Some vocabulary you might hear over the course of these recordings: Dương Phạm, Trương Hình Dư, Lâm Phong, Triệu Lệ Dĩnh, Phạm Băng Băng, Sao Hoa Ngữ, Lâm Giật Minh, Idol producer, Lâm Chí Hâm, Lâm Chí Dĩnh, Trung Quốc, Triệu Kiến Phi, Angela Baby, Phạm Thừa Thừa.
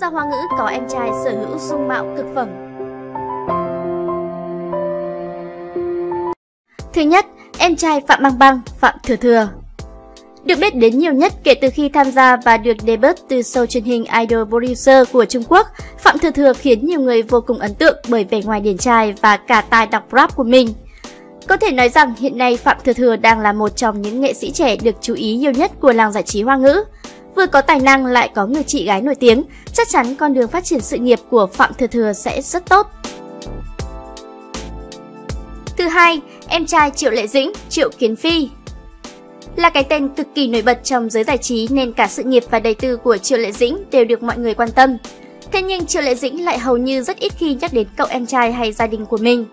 Sao Hoa ngữ có em trai sở hữu dung mạo cực phẩm? Thứ nhất, em trai Phạm Băng Băng, Phạm Thừa Thừa. Được biết đến nhiều nhất kể từ khi tham gia và được debut từ show truyền hình Idol Producer của Trung Quốc, Phạm Thừa Thừa khiến nhiều người vô cùng ấn tượng bởi vẻ ngoài điển trai và cả tài đọc rap của mình. Có thể nói rằng hiện nay Phạm Thừa Thừa đang là một trong những nghệ sĩ trẻ được chú ý nhiều nhất của làng giải trí Hoa ngữ. Vừa có tài năng lại có người chị gái nổi tiếng, chắc chắn con đường phát triển sự nghiệp của Phạm Thừa Thừa sẽ rất tốt. Thứ hai, em trai Triệu Lệ Dĩnh, Triệu Kiến Phi. Là cái tên cực kỳ nổi bật trong giới giải trí nên cả sự nghiệp và đời tư của Triệu Lệ Dĩnh đều được mọi người quan tâm. Thế nhưng Triệu Lệ Dĩnh lại hầu như rất ít khi nhắc đến cậu em trai hay gia đình của mình.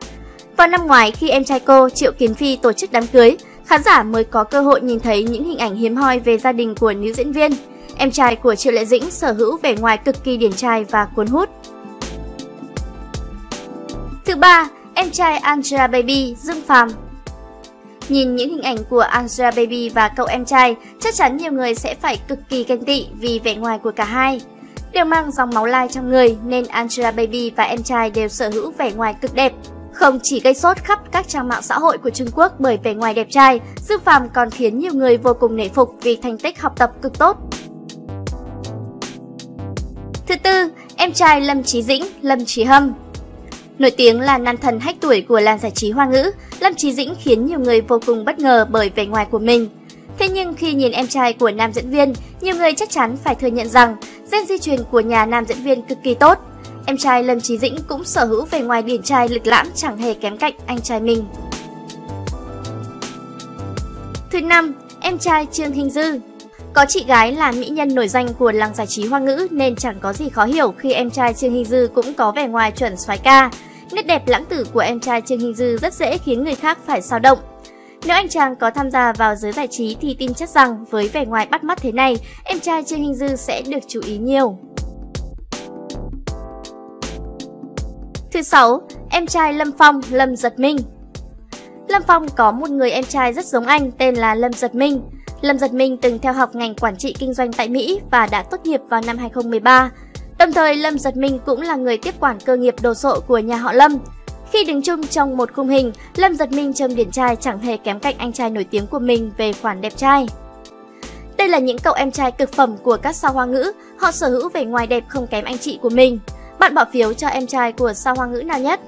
Vào năm ngoái khi em trai cô Triệu Kiến Phi tổ chức đám cưới, khán giả mới có cơ hội nhìn thấy những hình ảnh hiếm hoi về gia đình của nữ diễn viên. Em trai của Triệu Lệ Dĩnh sở hữu vẻ ngoài cực kỳ điển trai và cuốn hút. Thứ ba, em trai Angela Baby, Dương Phạm. Nhìn những hình ảnh của Angela Baby và cậu em trai, chắc chắn nhiều người sẽ phải cực kỳ ganh tị vì vẻ ngoài của cả hai. Đều mang dòng máu lai trong người nên Angela Baby và em trai đều sở hữu vẻ ngoài cực đẹp. Không chỉ gây sốt khắp các trang mạng xã hội của Trung Quốc bởi vẻ ngoài đẹp trai, Dương Phạm còn khiến nhiều người vô cùng nể phục vì thành tích học tập cực tốt. Thứ tư, em trai Lâm Chí Dĩnh, Lâm Chí Hâm. Nổi tiếng là nam thần hách tuổi của làng giải trí Hoa ngữ, Lâm Chí Dĩnh khiến nhiều người vô cùng bất ngờ bởi vẻ ngoài của mình. Thế nhưng khi nhìn em trai của nam diễn viên, nhiều người chắc chắn phải thừa nhận rằng gen di truyền của nhà nam diễn viên cực kỳ tốt. Em trai Lâm Chí Dĩnh cũng sở hữu vẻ ngoài điển trai lịch lãm chẳng hề kém cạnh anh trai mình. Thứ năm, em trai Trương Hình Dư. Có chị gái là mỹ nhân nổi danh của làng giải trí Hoa ngữ nên chẳng có gì khó hiểu khi em trai Trương Hình Dư cũng có vẻ ngoài chuẩn soái ca. Nét đẹp lãng tử của em trai Trương Hình Dư rất dễ khiến người khác phải dao động. Nếu anh chàng có tham gia vào giới giải trí thì tin chắc rằng với vẻ ngoài bắt mắt thế này, em trai Trương Hình Dư sẽ được chú ý nhiều. Thứ 6, em trai Lâm Phong, Lâm Giật Minh. Lâm Phong có một người em trai rất giống anh tên là Lâm Giật Minh. Lâm Giật Minh từng theo học ngành quản trị kinh doanh tại Mỹ và đã tốt nghiệp vào năm 2013. Đồng thời, Lâm Giật Minh cũng là người tiếp quản cơ nghiệp đồ sộ của nhà họ Lâm. Khi đứng chung trong một khung hình, Lâm Giật Minh trông điển trai chẳng hề kém cạnh anh trai nổi tiếng của mình về khoản đẹp trai. Đây là những cậu em trai cực phẩm của các sao Hoa ngữ, họ sở hữu vẻ ngoài đẹp không kém anh chị của mình. Bạn bỏ phiếu cho em trai của sao Hoa ngữ nào nhất?